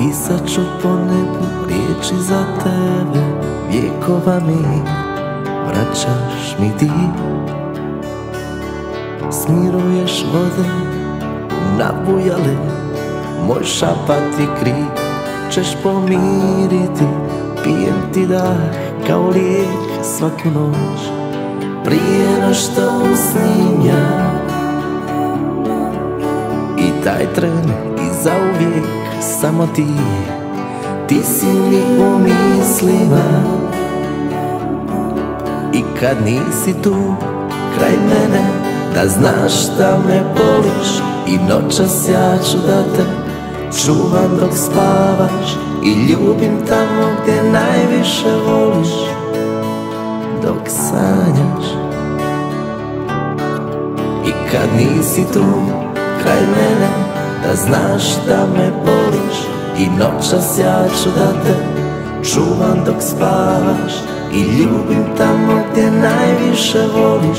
Ispisat ću po nebu riječi za tebe, vjekova mi vraćaš mi ti. Smiruješ vode nabujale, moj šapat i krik ćeš pomiriti. Pijem ti dah kao lijek svaku noć, prije no što usnim ja. I taj tren i zauvijek samo ti, ti si mi u mislima. I kad nisi tu kraj mene, da znaš da me boliš. I noćas ja ću da te čuvam dok spavaš, i ljubim tamo gdje najviše voliš, dok sanjaš. I kad nisi tu kraj mene, da znaš da me boliš. I noćas ja ću da te čuvam dok spavaš, i ljubim tamo gdje najviše voliš,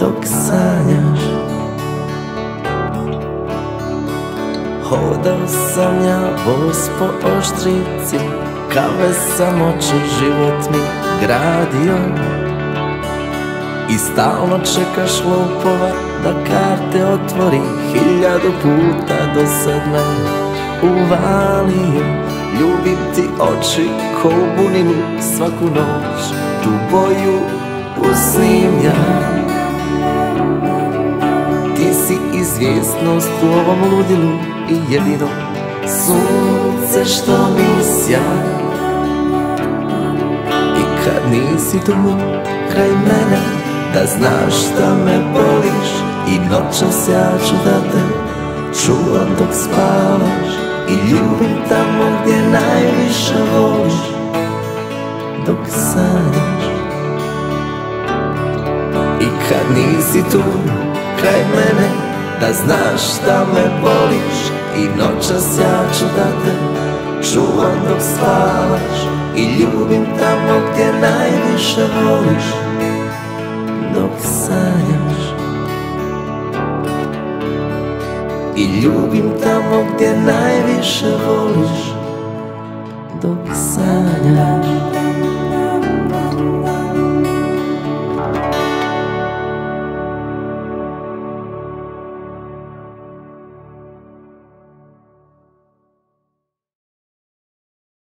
dok sanjaš. Hodao sam ja voz po Oštrici, kave sam oči život mi gradio. I stalno čekaš lopova da karte otvori, 1000 puta do sad me uvalio. Ljubim ti oči ko u bunini, svaku noć tu boju usnim ja. Ti si izvjesnost u ovom ludilu i jedino sunce što mi sja. I kad nisi tu kraj mene, da znaš da me boliš. I noćas ja ću da te čuvam dok spavaš, i ljubim tamo gdje najviše voliš, dok sanjaš. I kad nisi tu kraj mene, da znaš da me boliš. I noćas ja ću da te čuvam dok spavaš, i ljubim tamo gdje najviše voliš, dok sanjaš. I ljubim tamo gdje najviše voliš, dok sanjaš.